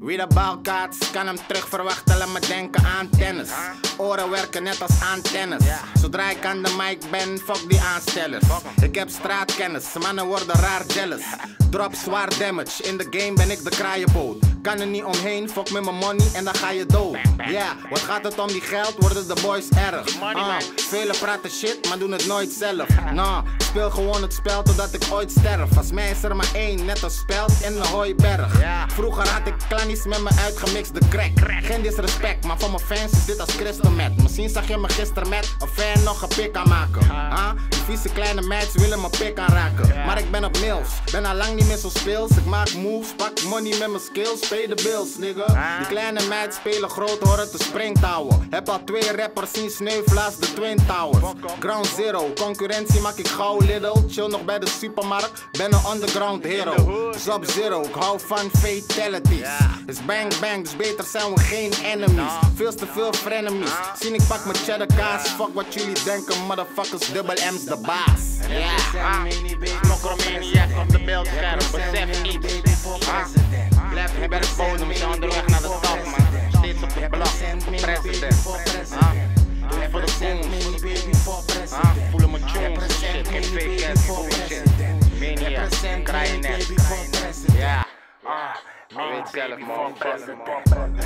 Wie de bal kaatst, kan hem terugverwachten en me denken aan tennis. Oren werken net als antennes. Zodra ik aan de mic ben, fuck die aanstellers. Ik heb straatkennis, mannen worden raar jealous. Drop zwaar damage, in de game ben ik de kraaienboot. Kan er niet omheen, fuck met mijn money en dan ga je dood. Ja, yeah, wat gaat het om die geld, worden de boys erg. Velen praten shit, maar doen het nooit zelf. Nah, speel gewoon het spel totdat ik ooit sterf. Als mij is er maar één, net als speld in een hooiberg. Vroeger had ik klannies met me uitgemixte crack. Geen disrespect, maar voor mijn fans is dit als crystalmet. Misschien zag je me gisteren met een fan nog een pik aanmaken. Die vieze kleine meids willen me pik aanraken. Maar ik ben op mails, ben al lang niet meer zo speels. Ik maak moves, pak money met mijn skills. Pay the bills, nigga. Die kleine meid spelen groot, horen te springtouwen. Heb al 2 rappers zien sneuvelaars de Twin Towers. Ground zero, concurrentie maak ik gauw little. Chill nog bij de supermarkt, ben een underground hero. Sub zero, ik hou van fatalities. Is bang bang, dus beter zijn we geen enemies. Veel te veel frenemies. Zien ik pak mijn cheddar kaas, fuck wat jullie denken. Motherfuckers, double M's de baas. Ja, MocroManiac op de beeld scherm, besef iets. Blijf je bij de bodem, je onderweg naar de top, man. Steeds op de blok, president. Doe voor de booms. Voelen me tunes, shit, geen fake ass bullshit. Maniac, kraai net. Ja, weet zelf, man.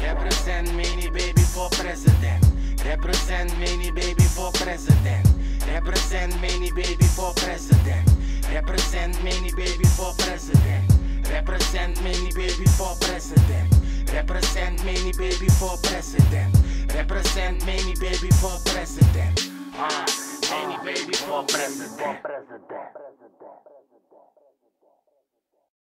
Represent Mini Baby for president. Represent Mini Baby for president. Represent Mini Baby for president. Represent Mini Baby for president. Represent Mini Baby for president. Represent Mini Baby for president. Represent Mini Baby for president. Mini Baby for president.